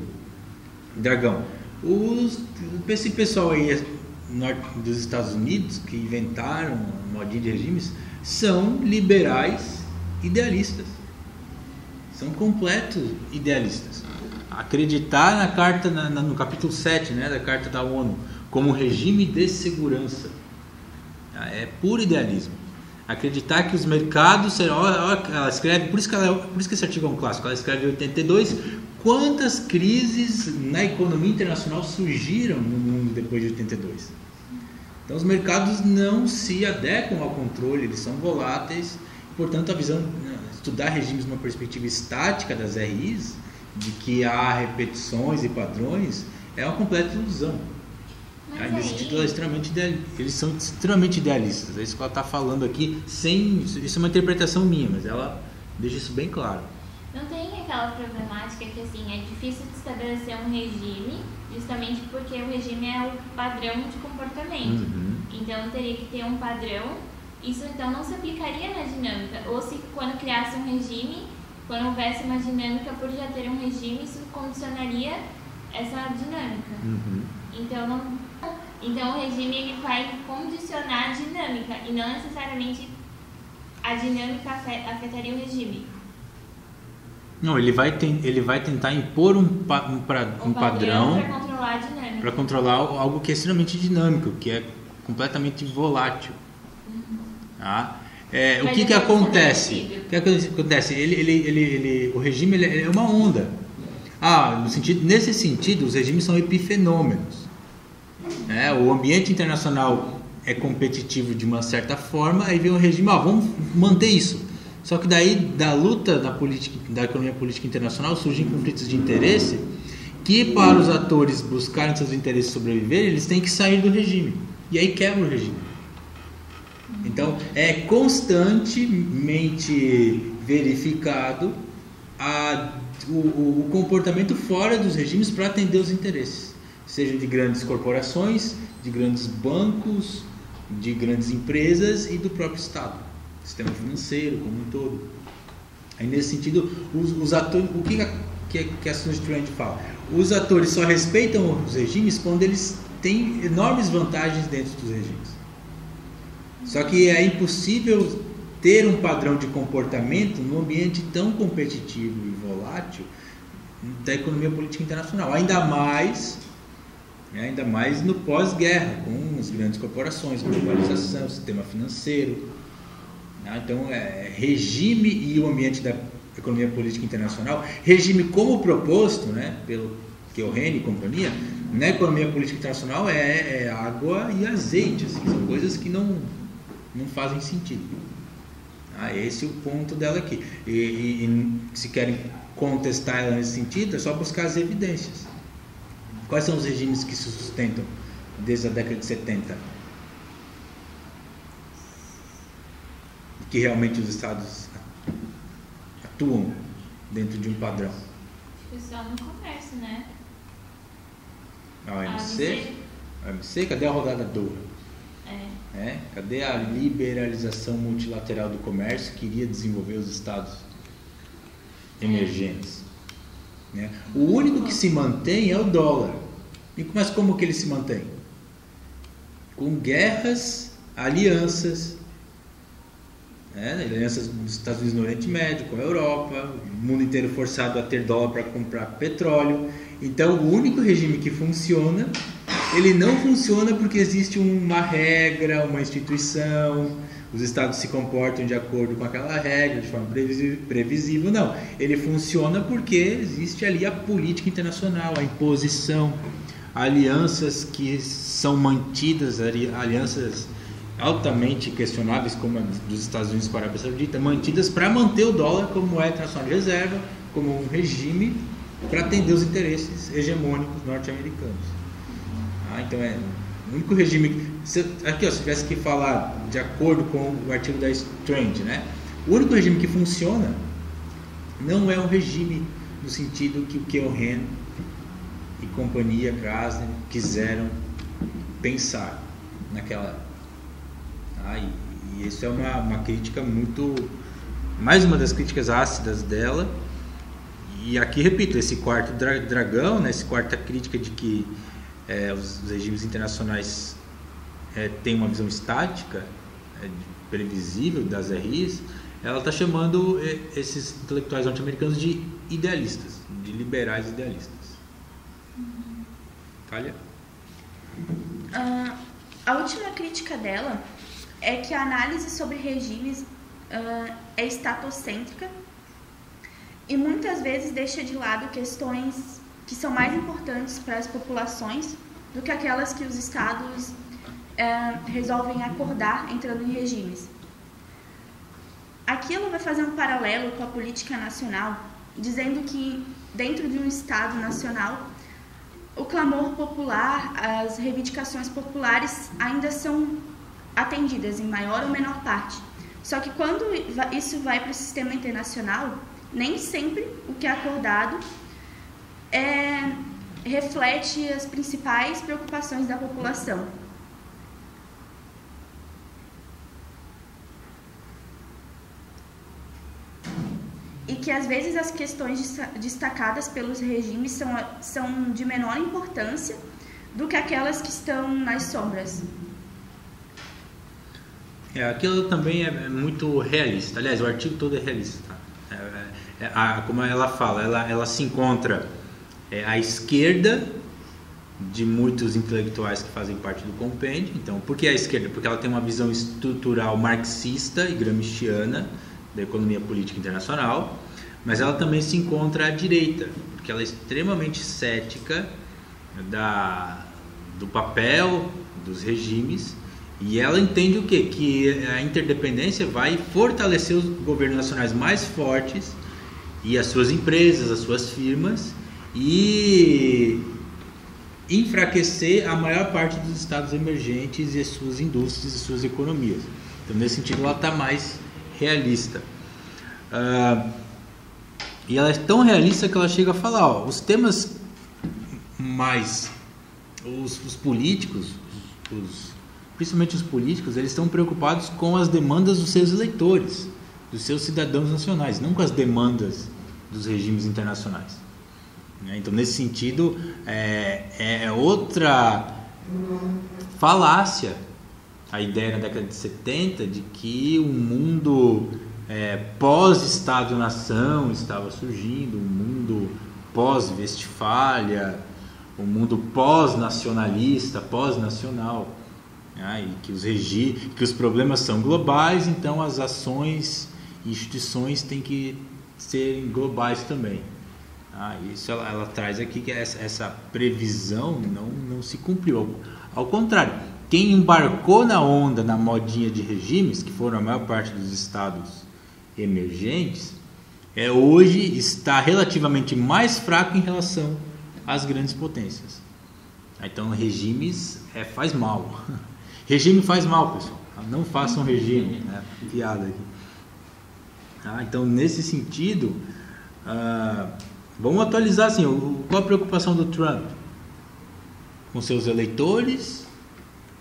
dragão? Esse pessoal aí dos Estados Unidos, que inventaram a modinha de regimes, são liberais idealistas. São completos idealistas. Acreditar na carta, no capítulo 7, né, da Carta da ONU, como regime de segurança. É puro idealismo. Acreditar que os mercados serão... Ela escreve, por isso que esse artigo é um clássico, ela escreve em 82, quantas crises na economia internacional surgiram no mundo depois de 82. Então os mercados não se adequam ao controle, eles são voláteis, portanto a visão, estudar regimes numa perspectiva estática das RIs, de que há repetições e padrões, é uma completa ilusão. Eles são extremamente idealistas. É isso que ela está falando aqui. Isso é uma interpretação minha, mas ela deixa isso bem claro. Não tem aquela problemática que assim, é difícil de estabelecer um regime, justamente porque o regime é o padrão de comportamento. Uhum. Então teria que ter um padrão. Isso então não se aplicaria na dinâmica. Ou se quando criasse um regime, quando houvesse uma dinâmica por já ter um regime, isso condicionaria essa dinâmica. Uhum. Então o regime ele vai condicionar a dinâmica e não necessariamente a dinâmica afetaria o regime. Não, ele vai tentar impor um padrão para controlar a dinâmica. Para controlar algo que é extremamente dinâmico, que é completamente volátil. Uhum. Tá? O que acontece? O que acontece? O regime é uma onda. Nesse sentido, os regimes são epifenômenos. O ambiente internacional é competitivo de uma certa forma, aí vem o regime, vamos manter isso. Só que daí, da luta da economia política internacional, surgem conflitos de interesse que, para os atores buscarem seus interesses sobreviverem, eles têm que sair do regime. E aí quebra o regime. Então, é constantemente verificado o comportamento fora dos regimes para atender os interesses. Seja de grandes corporações, de grandes bancos, de grandes empresas e do próprio Estado, sistema financeiro como um todo. Aí, nesse sentido, os atores, o que a Susan Strange fala? Os atores só respeitam os regimes quando eles têm enormes vantagens dentro dos regimes. Só que é impossível ter um padrão de comportamento num ambiente tão competitivo e volátil da economia política internacional. Ainda mais no pós-guerra, com as grandes corporações, globalização, sistema financeiro. Então, regime e o ambiente da economia política internacional, regime como proposto, né, pelo Keohane e companhia, na economia política internacional é água e azeite, assim, são coisas que não fazem sentido. Esse é o ponto dela aqui. E se querem contestar ela nesse sentido, é só buscar as evidências. Quais são os regimes que se sustentam desde a década de 70? Que realmente os estados atuam dentro de um padrão. Só no comércio, né? A OMC? A OMC? Cadê a rodada dura? Cadê a liberalização multilateral do comércio que iria desenvolver os estados emergentes? Né? O único que se mantém é o dólar. Mas como que ele se mantém? Com guerras, alianças, alianças dos Estados Unidos no Oriente Médio, com a Europa, o mundo inteiro forçado a ter dólar para comprar petróleo. Então, o único regime que funciona, ele não funciona porque existe uma regra, uma instituição, os estados se comportam de acordo com aquela regra, de forma previsível. Não, ele funciona porque existe ali a política internacional, a imposição, alianças que são mantidas, alianças altamente questionáveis, como a dos Estados Unidos com a Arábia Saudita, mantidas para manter o dólar como moeda internacional de reserva, como um regime para atender os interesses hegemônicos norte-americanos. Então é o único regime se tivesse que falar de acordo com o artigo da Strange, né? O único regime que funciona não é um regime no sentido que o Keohane e companhia Krasner quiseram pensar naquela. E isso é uma crítica muito... Mais uma das críticas ácidas dela. E aqui, repito, esse quarto dragão, né, essa quarta crítica de que os regimes internacionais têm uma visão estática, previsível das RIs, ela está chamando esses intelectuais norte-americanos de idealistas, de liberais idealistas. Natália? A última crítica dela é que a análise sobre regimes é estatocêntrica e muitas vezes deixa de lado questões que são mais importantes para as populações do que aquelas que os estados resolvem acordar entrando em regimes. Aqui ela vai fazer um paralelo com a política nacional, dizendo que dentro de um estado nacional o clamor popular, as reivindicações populares ainda são atendidas em maior ou menor parte. Só que quando isso vai para o sistema internacional, nem sempre o que é acordado reflete as principais preocupações da população. E que às vezes as questões destacadas pelos regimes são de menor importância do que aquelas que estão nas sombras. Aquilo também é muito realista. Aliás, o artigo todo é realista. Como ela fala, ela se encontra à esquerda de muitos intelectuais que fazem parte do compêndio. Então, por que à esquerda? Porque ela tem uma visão estrutural marxista e gramsciana da economia política internacional, mas ela também se encontra à direita, porque ela é extremamente cética do papel dos regimes. E ela entende o quê? Que a interdependência vai fortalecer os governos nacionais mais fortes e as suas empresas, as suas firmas, e enfraquecer a maior parte dos estados emergentes e as suas indústrias e suas economias. Então, nesse sentido, ela está mais realista. E ela é tão realista que ela chega a falar, os temas mais... Os políticos, principalmente os políticos, eles estão preocupados com as demandas dos seus eleitores, dos seus cidadãos nacionais, não com as demandas dos regimes internacionais. Então, nesse sentido, é outra falácia a ideia na década de 70 de que o mundo pós-Estado-nação estava surgindo, o mundo pós-Westfália, o mundo pós-nacionalista, pós-nacional, né? E que os problemas são globais, então as ações e instituições têm que serem globais também. Ah, isso ela traz aqui que essa previsão não se cumpriu. Ao contrário, quem embarcou na onda, na modinha de regimes, que foram a maior parte dos estados emergentes, hoje está relativamente mais fraco em relação às grandes potências. Então, regimes faz mal. Regime faz mal, pessoal. Não façam regime. Né? Piada aqui. Ah, então, nesse sentido... vamos atualizar assim, qual a preocupação do Trump? Com seus eleitores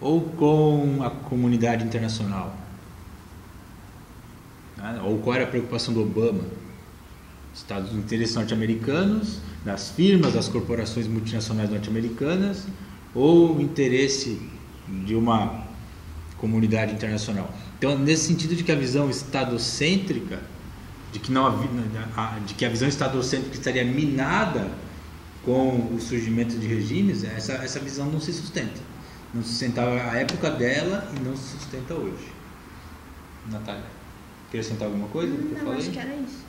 ou com a comunidade internacional? Ou qual era a preocupação do Obama? Estados interesses norte-americanos, das firmas, das corporações multinacionais norte-americanas ou o interesse de uma comunidade internacional? Então, nesse sentido de que a visão estadocêntrica de que a visão estadocêntrica estaria minada com o surgimento de regimes, essa visão não se sustenta. Não se sustentava a época dela e não se sustenta hoje. Natália, quer acrescentar alguma coisa? Não, eu acho que era isso.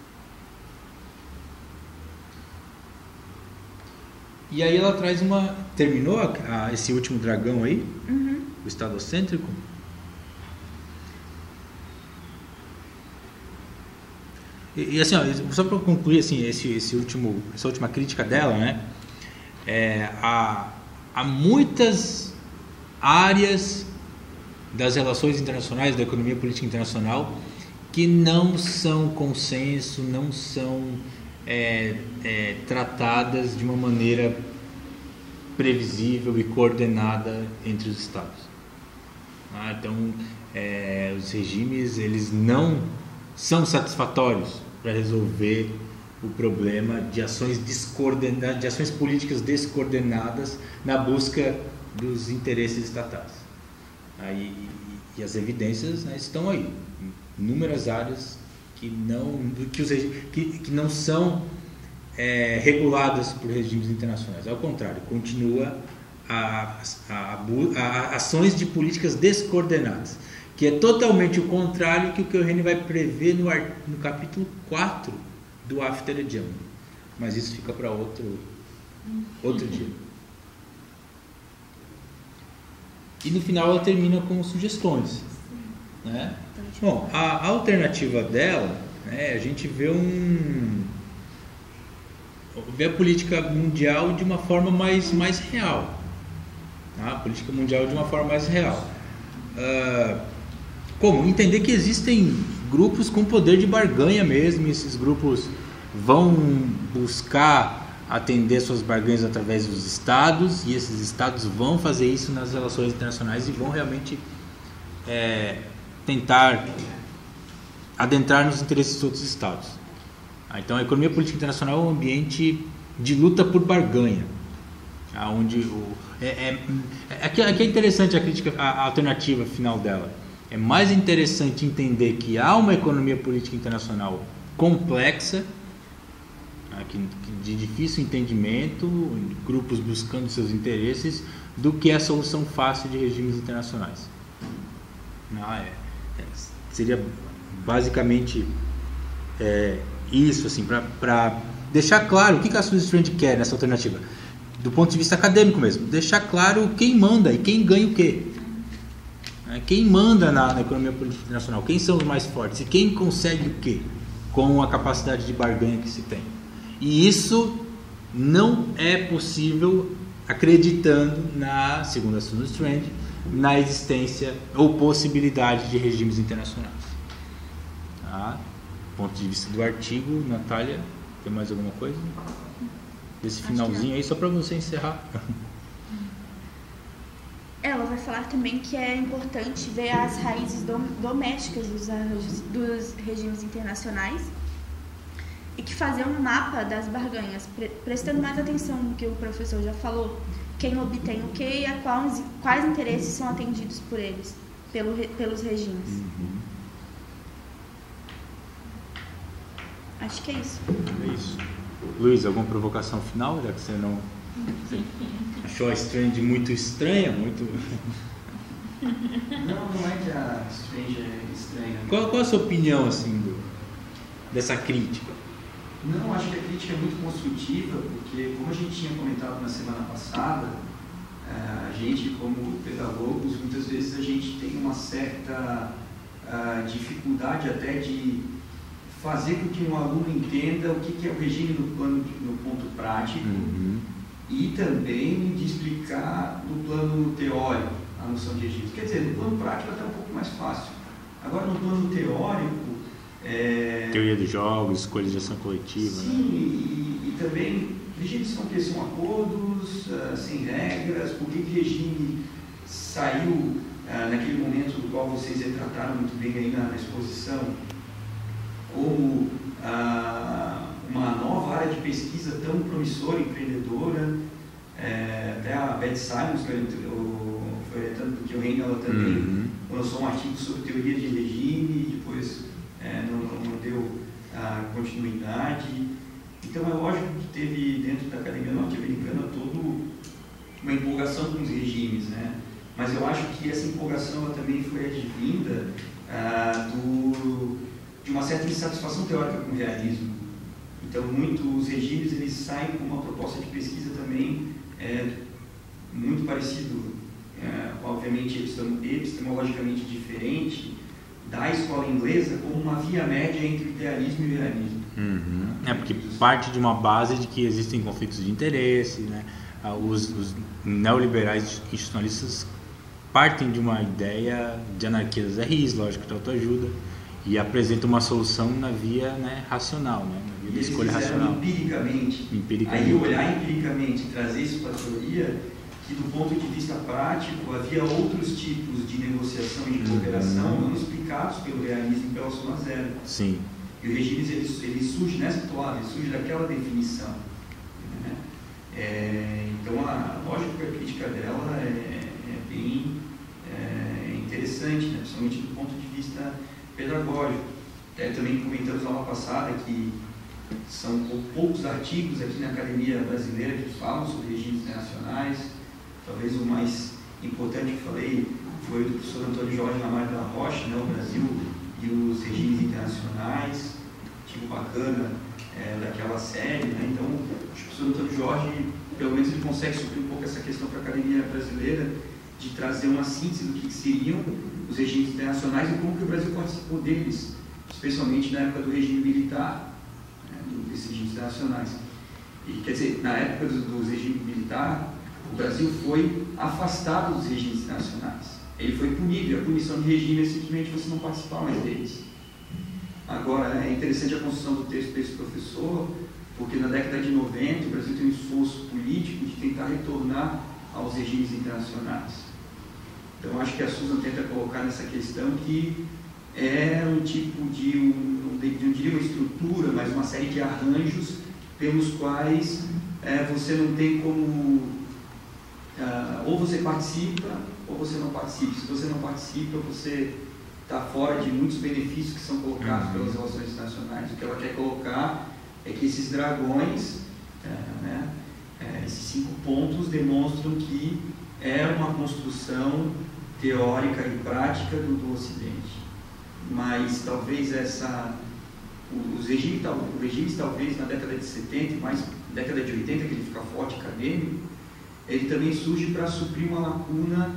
E aí ela traz uma... Terminou esse último dragão aí? Uhum. O estadocêntrico? E assim, só para concluir assim, essa última crítica dela, né? Há muitas áreas das relações internacionais, da economia política internacional, que não são consenso, não são tratadas de uma maneira previsível e coordenada entre os Estados. Ah, então, os regimes, eles não são satisfatórios para resolver o problema de ações políticas descoordenadas na busca dos interesses estatais. E as evidências, né, estão aí, em inúmeras áreas que não são reguladas por regimes internacionais. Ao contrário, continua a ações de políticas descoordenadas, que é totalmente o contrário que o Keohane vai prever no capítulo 4 do After the Jam. Mas isso fica para outro dia. E no final ela termina com sugestões. Né? Bom, a alternativa dela, né, a gente vê a política mundial de uma forma mais real. Tá? A política mundial de uma forma mais real. Como? Entender que existem grupos com poder de barganha mesmo, e esses grupos vão buscar atender suas barganhas através dos estados, e esses estados vão fazer isso nas relações internacionais e vão realmente tentar adentrar nos interesses dos outros estados. Então, a economia política internacional é um ambiente de luta por barganha, onde aqui é interessante a crítica, a alternativa final dela. É mais interessante entender que há uma economia política internacional complexa, de difícil entendimento, grupos buscando seus interesses, do que a solução fácil de regimes internacionais. Seria basicamente isso, assim, para deixar claro o que a Susan Strange quer nessa alternativa, do ponto de vista acadêmico mesmo, deixar claro quem manda e quem ganha o quê. Quem manda na economia política internacional? Quem são os mais fortes? E quem consegue o quê? Com a capacidade de barganha que se tem. E isso não é possível acreditando, segundo a Susan Strange, na existência ou possibilidade de regimes internacionais. Tá? Do ponto de vista do artigo, Natália, tem mais alguma coisa? Esse finalzinho aí, só para você encerrar. Ela vai falar também que é importante ver as raízes domésticas dos regimes internacionais e que fazer um mapa das barganhas, prestando mais atenção no que o professor já falou, quem obtém o que e quais interesses são atendidos por eles, pelos regimes. Acho que é isso. É isso. Luiz, alguma provocação final? Já que você não... Achou a Strange muito estranha? Muito... Não é que a Strange é estranha. Qual a sua opinião, assim, dessa crítica? Não, acho que a crítica é muito construtiva, porque, como a gente tinha comentado na semana passada, a gente, como pedagogos, muitas vezes a gente tem uma certa dificuldade até de fazer com que um aluno entenda o que é o regime no ponto prático, e também de explicar no plano teórico a noção de regime. Quer dizer, no plano prático é até um pouco mais fácil. Agora, no plano teórico... Teoria dos jogos, escolha de ação coletiva. Sim, né? e também regimes são que são acordos, sem regras, por que o regime saiu naquele momento do qual vocês retrataram muito bem aí na exposição, como uma nova área de pesquisa tão promissora, empreendedora. Até a Beth Simons, que eu fui orientando do Keohane, ela também lançou um artigo sobre teoria de regime e depois não deu continuidade. Então é lógico que teve dentro da academia norte-americana toda uma empolgação com os regimes, né? Mas eu acho que essa empolgação ela também foi advinda de uma certa insatisfação teórica com o realismo. Então, muitos regimes eles saem com uma proposta de pesquisa também muito parecido, obviamente epistemologicamente diferente, da escola inglesa como uma via média entre o idealismo e o realismo. Porque parte de uma base de que existem conflitos de interesse, né? Os neoliberais institucionalistas partem de uma ideia de anarquia das RIs, lógico, de autoajuda, e apresenta uma solução na via racional, né? Na via da escolha racional. Empiricamente. Aí olhar empiricamente, trazer isso para a teoria, que do ponto de vista prático havia outros tipos de negociação e de cooperação não explicados pelo realismo e pela soma zero. Sim. E o regime ele surge nessa toada, ele surge daquela definição. Né? Então, lógico que a crítica dela é bem interessante, né? Principalmente do ponto de vista pedagógico. Até também comentamos na aula passada que são poucos artigos aqui na academia brasileira que falam sobre regimes internacionais. Talvez o mais importante que falei foi o do professor Antônio Jorge Ramalho da Rocha, né? O Brasil e os regimes internacionais, tipo bacana daquela série, né? Então, acho que o professor Antônio Jorge, pelo menos ele consegue suprir um pouco essa questão para a academia brasileira, de trazer uma síntese do que seriam os regimes internacionais e como que o Brasil participou deles, especialmente na época do regime militar, né, desses regimes internacionais. E, quer dizer, na época do regime militar, o Brasil foi afastado dos regimes internacionais. Ele foi punido, e a punição de regime é simplesmente você não participar mais deles. Agora, é interessante a construção do texto desse professor, porque na década de 90 o Brasil tem um esforço político de tentar retornar aos regimes internacionais. Então, acho que a Susan tenta colocar nessa questão que é um tipo de, não diria uma estrutura, mas uma série de arranjos pelos quais você não tem como... ou você participa, ou você não participa. Se você não participa, você está fora de muitos benefícios que são colocados pelas relações internacionais. O que ela quer colocar é que esses dragões, esses 5 pontos, demonstram que é uma construção teórica e prática do Ocidente. Mas talvez os regimes talvez na década de 70 e mais década de 80, que ele fica forte acadêmico, ele também surge para suprir uma lacuna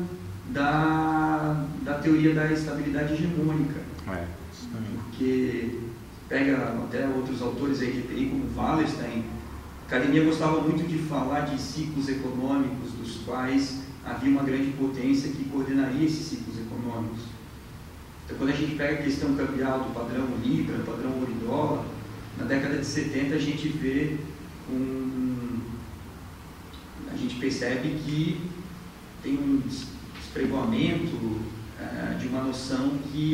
da teoria da estabilidade hegemônica. Porque pega até outros autores aí, como Wallerstein, a academia gostava muito de falar de ciclos econômicos, dos quais havia uma grande potência que coordenaria esses ciclos econômicos. Então, quando a gente pega a questão cambial do padrão libra, padrão ouro-dólar, na década de 70 a gente vê a gente percebe que tem um despregoamento de uma noção que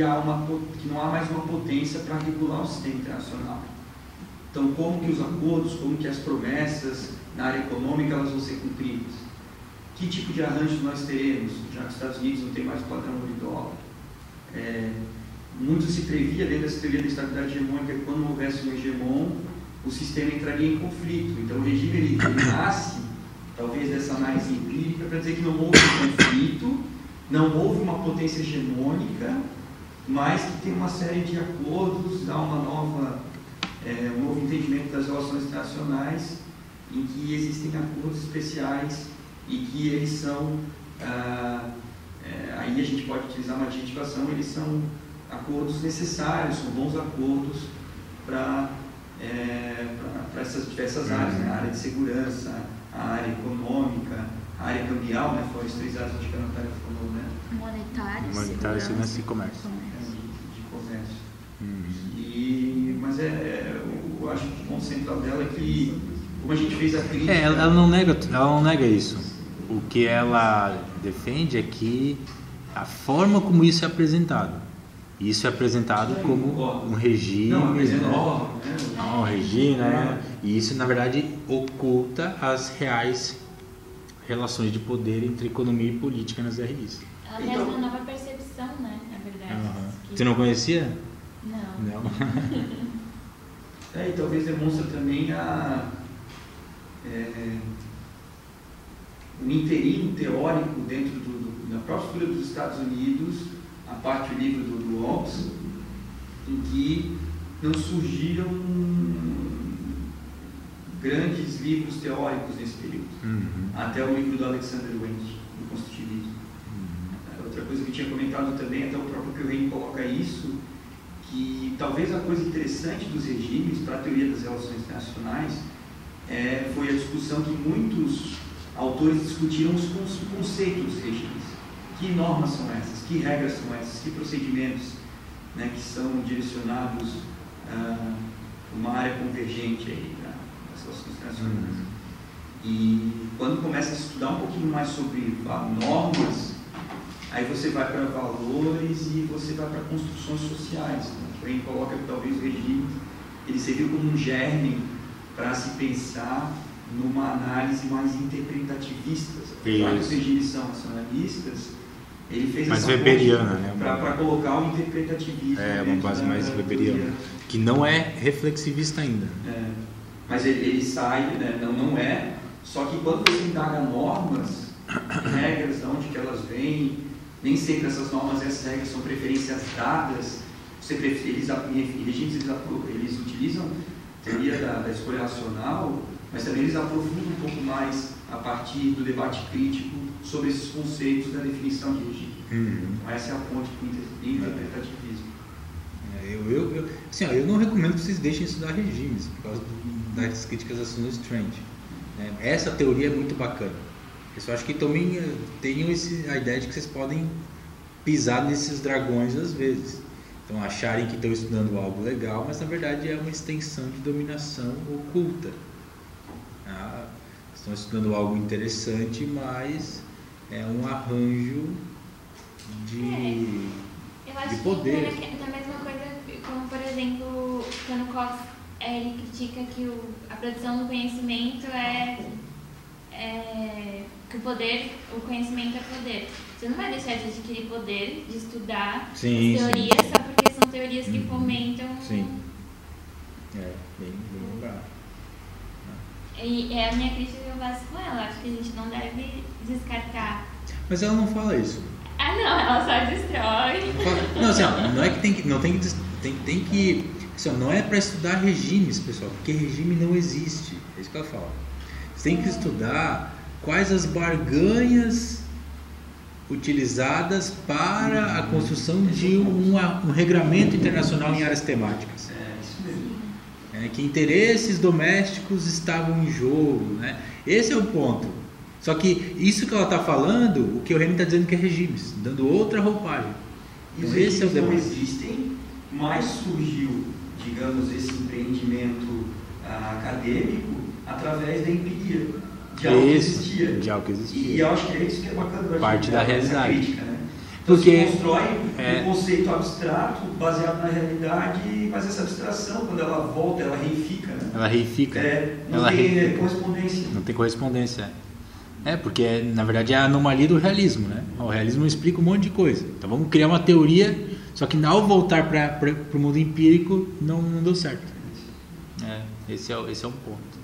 não há mais uma potência para regular o sistema internacional. Então, como que os acordos, como que as promessas na área econômica elas vão ser cumpridas? Que tipo de arranjos nós teremos, já que os Estados Unidos não tem mais o padrão de dólar? Muito se previa dentro dessa teoria da estabilidade hegemônica que quando houvesse um hegemon, o sistema entraria em conflito. Então, o regime ele nasce, talvez dessa análise empírica, para dizer que não houve um conflito, não houve uma potência hegemônica, mas que tem uma série de acordos, há uma nova, um novo entendimento das relações internacionais, em que existem acordos especiais e que eles são, aí a gente pode utilizar uma adjetivação, eles são acordos necessários, são bons acordos para essas diversas áreas, né? A área de segurança, a área econômica, a área cambial, né? Foram as três áreas que a Natália falou, né? Monetário, segurança e comércio. Mas eu acho que o ponto central dela é que, como a gente fez a crítica... Ela não nega isso. O que ela defende é que a forma como isso é apresentado. Isso é apresentado como um regime, e isso na verdade oculta as reais relações de poder entre economia e política nas RIs. Ela traz uma nova percepção, né, na verdade. Que... Você não conhecia? Não. E talvez demonstra também um interino teórico dentro da própria estrutura dos Estados Unidos, a parte do livro do Wallerstein, em que não surgiram grandes livros teóricos nesse período. Até o livro do Alexander Wendt, do Construtivismo. Outra coisa que eu tinha comentado também, até o próprio Keohane coloca isso, que talvez a coisa interessante dos regimes para a teoria das relações internacionais foi a discussão que muitos autores discutiram os conceitos dos regimes. Que normas são essas? Que regras são essas? Que procedimentos, né, que são direcionados a uma área convergente aí, das relações internacionais. E quando começa a estudar um pouquinho mais sobre normas, aí você vai para valores e você vai para construções sociais. Quem coloca talvez o regime, ele serviu como um germe para se pensar numa análise mais interpretativista. Os regimes são nacionalistas. Ele fez mais weberiana, né? Para colocar o interpretativismo. Uma base mais weberiana, que não é reflexivista ainda. Mas ele sai, né? não é. Só que quando você indaga normas, regras, de onde que elas vêm, nem sempre essas normas e essas regras são preferências dadas. Eles utilizam a teoria da escolha racional, mas também eles aprofundam um pouco mais a partir do debate crítico sobre esses conceitos da definição de regime. Então, essa é a ponte com o interpretativismo. Eu não recomendo que vocês deixem estudar regimes, por causa das críticas da Susan Strange. Essa teoria é muito bacana. Eu só acho que também tenham a ideia de que vocês podem pisar nesses dragões às vezes. Então, acharem que estão estudando algo legal, mas na verdade é uma extensão de dominação oculta. Estão estudando algo interessante, mas é um arranjo de poder. Eu acho que é a mesma coisa como, por exemplo, quando o Cox critica que a produção do conhecimento que o conhecimento é poder. Você não vai deixar de adquirir poder, de estudar teorias, só porque são teorias que fomentam... bem lembrado. E é a minha crítica que eu faço com ela. Acho que a gente não deve descartar. Mas ela não fala isso. Ela só destrói. Não é para estudar regimes, pessoal, porque regime não existe. É isso que ela fala. Você tem que estudar quais as barganhas utilizadas para a construção de um regramento internacional em áreas temáticas. Que interesses domésticos estavam em jogo, né? Esse é o ponto. Só que isso que ela está falando, o que o Remy está dizendo que é regimes, dando outra roupagem. Então, os regimes não existem, mas surgiu, digamos, esse empreendimento acadêmico através da empiria. de algo que existia. E eu acho que é isso que é bacana. Parte da realidade. Crítica, né? Então, porque se constrói um conceito abstrato baseado na realidade, mas essa abstração, quando ela volta, ela reifica. Né? Ela reifica. Não tem correspondência. Não tem correspondência. É, porque na verdade é a anomalia do realismo, né? O realismo explica um monte de coisa. Então vamos criar uma teoria, só que ao voltar para o mundo empírico não deu certo. Esse é um ponto.